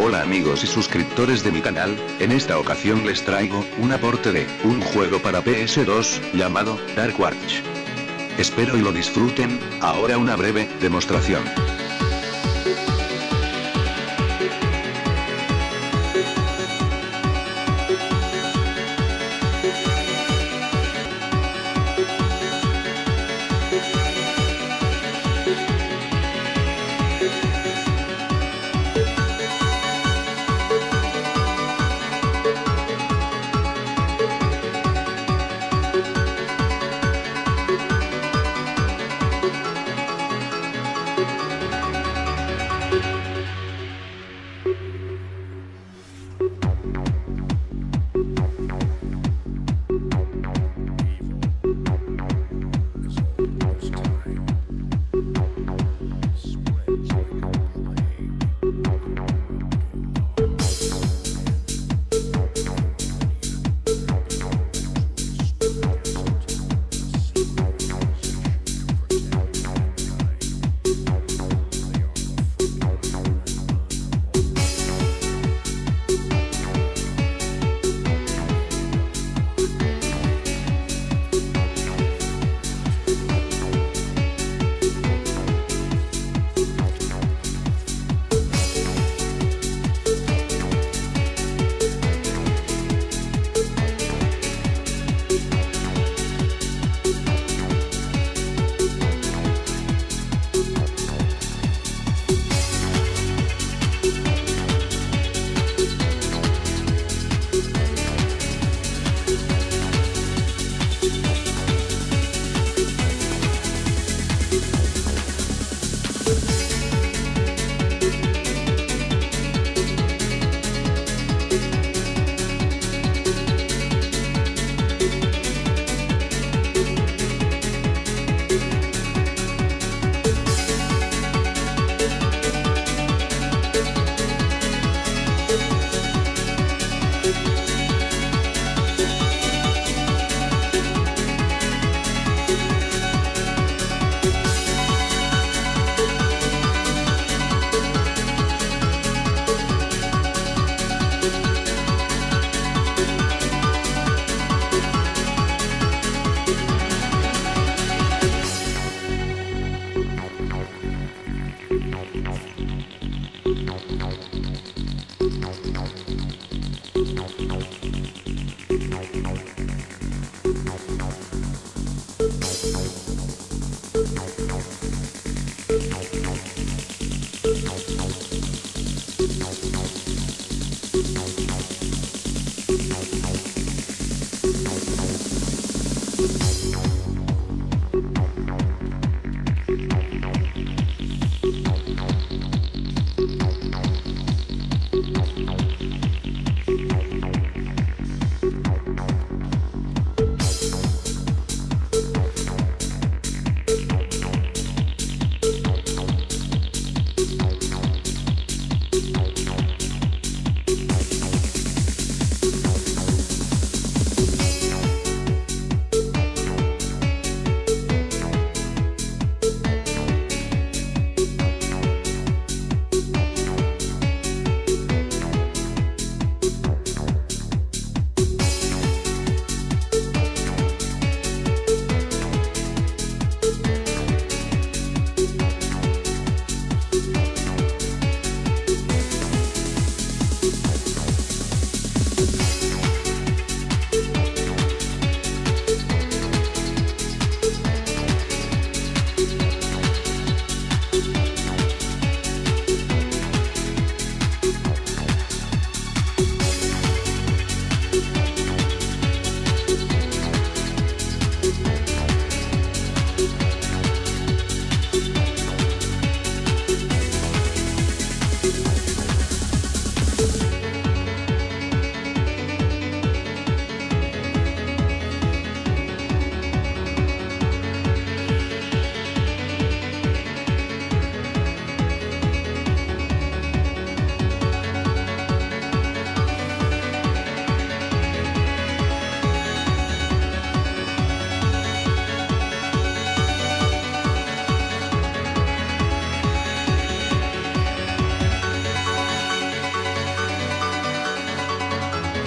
Hola amigos y suscriptores de mi canal, en esta ocasión les traigo un aporte de un juego para PS2, llamado Darkwatch. Espero y lo disfruten, ahora una breve demostración.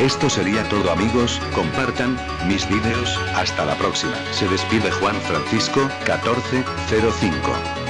Esto sería todo, amigos. Compartan mis vídeos. Hasta la próxima. Se despide Juan Francisco, 1405.